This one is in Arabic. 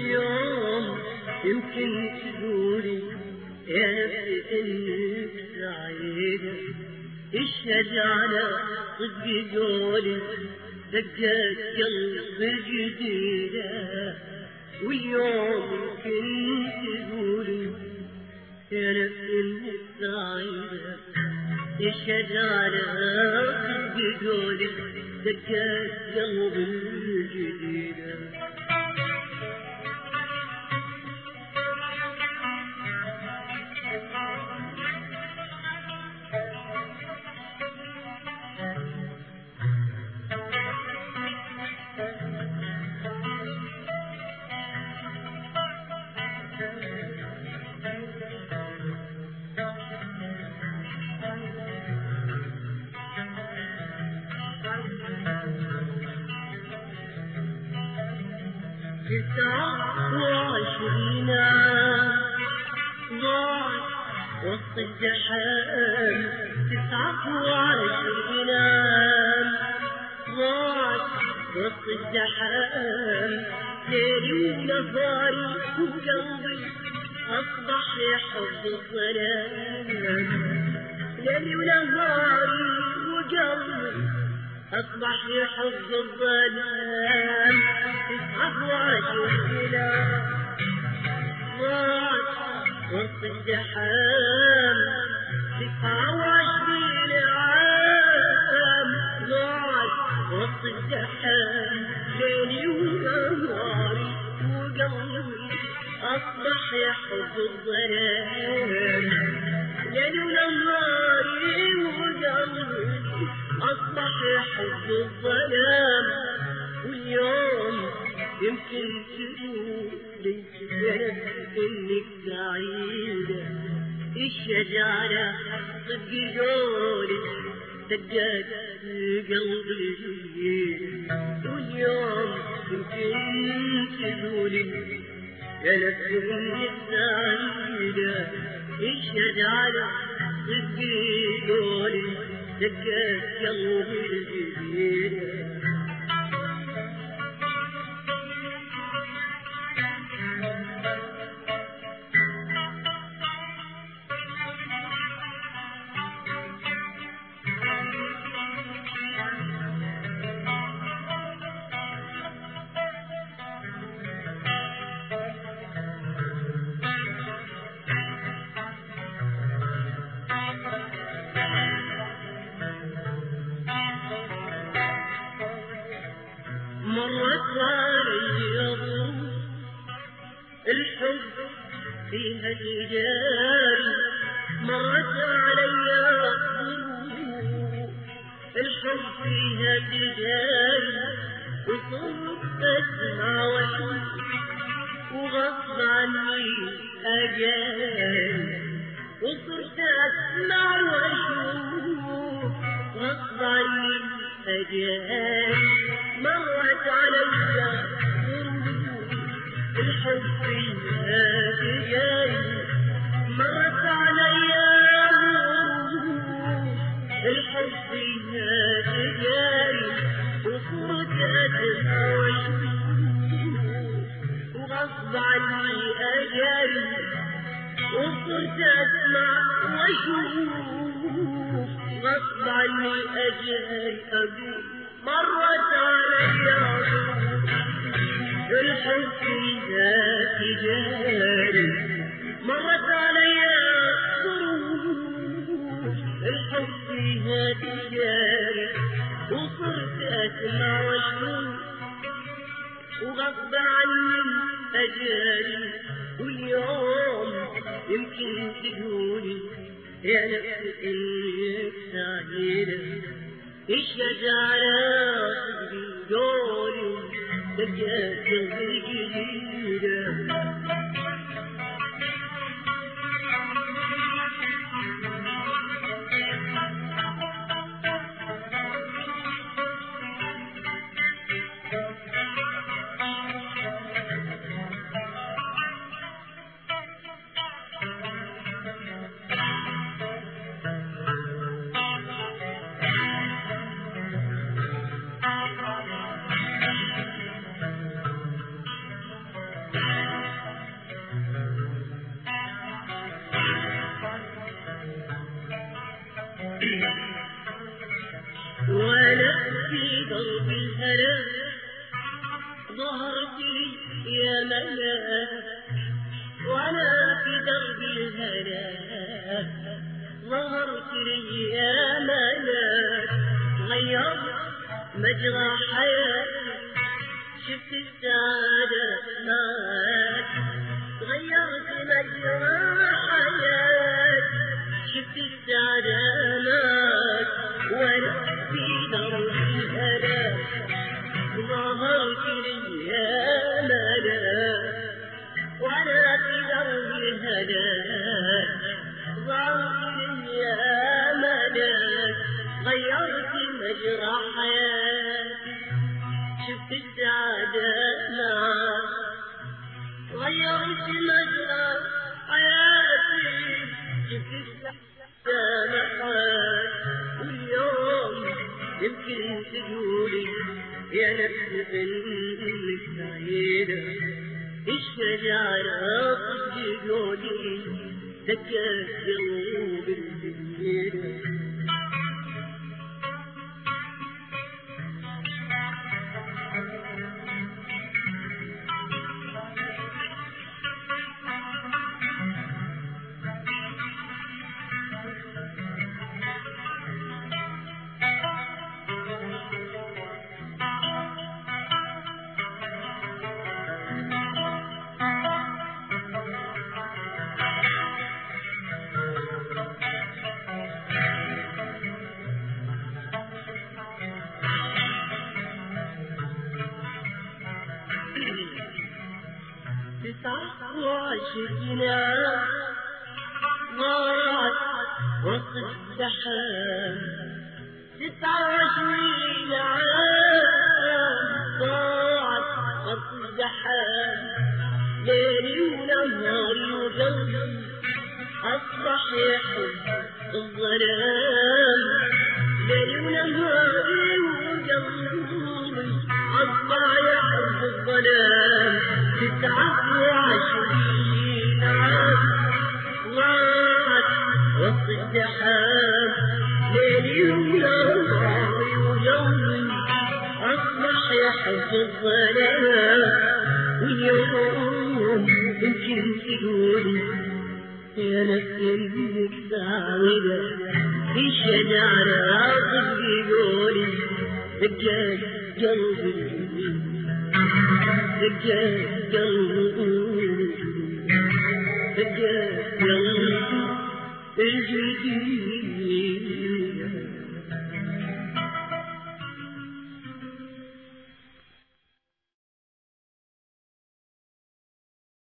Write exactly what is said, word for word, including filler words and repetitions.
يوم يمكن تقولي يا نفسي انك سعيدة، اشهد على صدق قولي دقات قلب جديدة، واليوم يمكن تقولي يا نفسي انك سعيدة، اشهد على صدق قولي دقات قلب جديدة. تسعة وعشرين ضاعت وسط الزحام، تسعة وعشرين ضاعت وسط الزحام، ليلي ونهاري وقلبي أصبح يحب الظلام، ليلي ونهاري وقلبي أصبح يحب الظلام. تسعة وعشرين ضاعت وسط الزحام، تسعة وعشرين عام ضاعت وسط الزحام، ليلي ونهاري وقلبي أصبح يحب الظلام، ليلي ونهاري وقلبي أصبح يحب الظلام. واليوم يمكن تقولي يا نفسي انك سعيدة، اشهد على صدق قولك دقات قلبي جديدة، واليوم يمكن تقولي يا نفسي انك سعيدة، اشهد على صدق قولك دقات قلبي جديدة. مرت علي ظروف الحب فيها الجاري، مرت علي ظروف الحب فيها الجاري، وصرت اسمع واشوف وغصب عني اجاري، وصرت اسمع واشوف غصب عني اجاري. مرت علي الحب فيها تجاري، مرت علي الحب فيها تجاري، وصرت أدمع وغصب عني أجاري، وصرت أسمع وأشوف غصب عني أجاري أبوي. مرت علي الحب فيها تجاري، مرت علي ظروف الحب فيها تجاري، وصرت أسمع وأشوف وغصب عني أجاري. واليوم يمكن تقولي يا نفسي إنك سعيدة، اشهد على صدق قولي دقات قلبي جديدة. ظهرتي يا ملا وانا في درب الهلا، ظهرتي يا ملا غيرت مجرى حياتي، شفت السعادة معاك غيرت مجرى حياتي، شفت السعادة معاك وانا في درب الهلا، ظهرت لي يا ملا وانا في درب الهلا، ظهرت لي يا ملا غيرت مجرى حياتي، شفت السعادة معاك غيرت مجرى حياتي، شفت السعادة معاك واليوم يمكن تقولي يا نفس قلبك سعيدة، الشجاعة قد جودي سكت قلوب السعيدة. Thank you.